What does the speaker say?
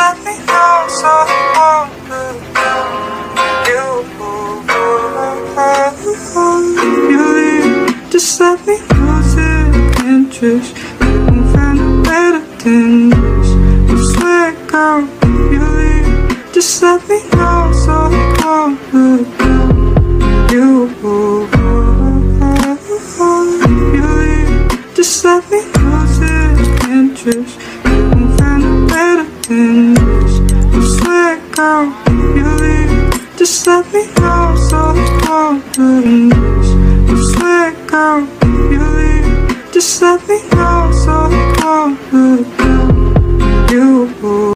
set me down so I won't let you. You leave, just let me lose your interest. You can find a better than this. I swear, girl, if you leave, just let me know so I won't let you. You leave, just let me lose your interest. You can find a better than this. I swear, girl, if you leave, just let me know so I won't let this. I swear, girl, if you leave, just let me know so I won't let you.